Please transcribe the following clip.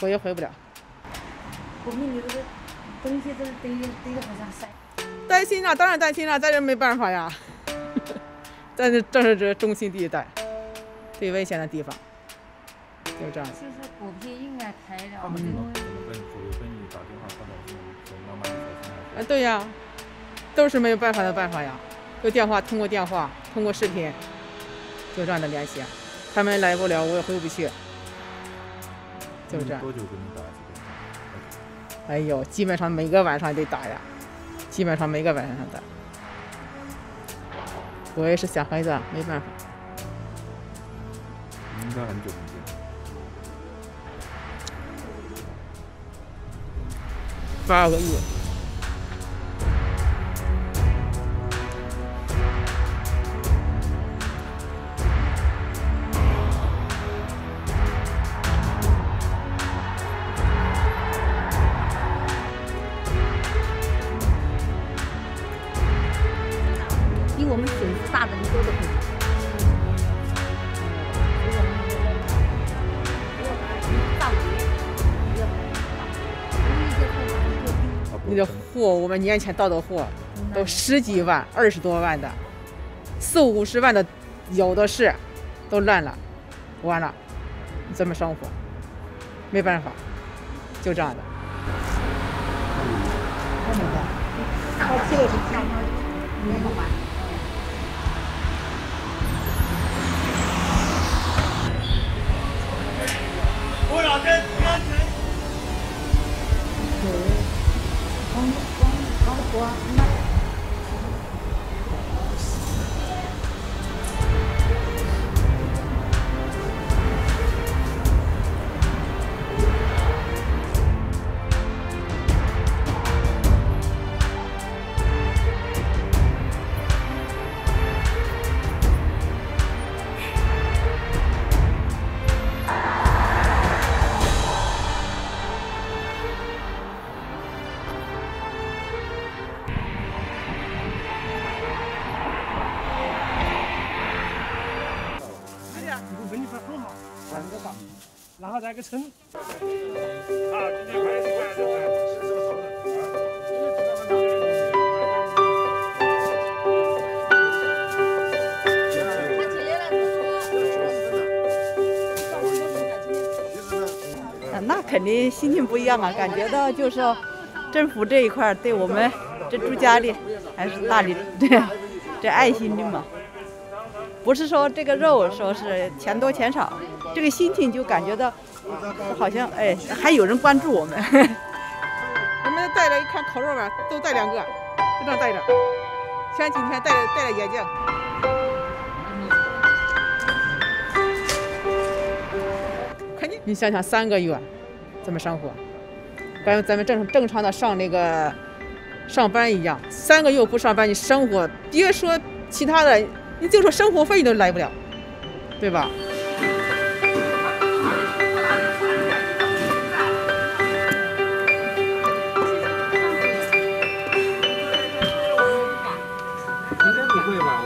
我也回不了。我们留的东西都是堆得好像山。担心啊，当然担心了，但是没办法呀。但是正是这中心地带，最危险的地方，就这样。就是果皮应该开了。他们怎么跟你打电话说的？妈妈，你小心啊。对呀，都是没有办法的办法呀。就电话，通过电话，通过视频，就这样的联系。他们来不了，我也回不去。 就这样。多久给你打一次？哎呦，基本上每个晚上得打呀，基本上每个晚上打。我也是小孩子，没办法。应该很久没见。8个月。我们损失大的人多得很。那个货，我们年前到的货，都10几万、20多万的，40、50万的有的是，都烂了，完了，怎么生活？没办法，就这样的。嗯 然后来个称。那肯定心情不一样啊，感觉到就是说，政府这一块对我们这住家里还是大力这爱心的嘛。 不是说这个肉说是钱多钱少，这个心情就感觉到，好像哎还有人关注我们。我们带了一看烤肉吧，都带2个，就这样带着。前几天带了眼镜。肯定，你想想3个月怎么生活？感觉咱们正常的上班一样，3个月不上班，你生活别说其他的。 你就说生活费都来不了，对吧？应该不会吧？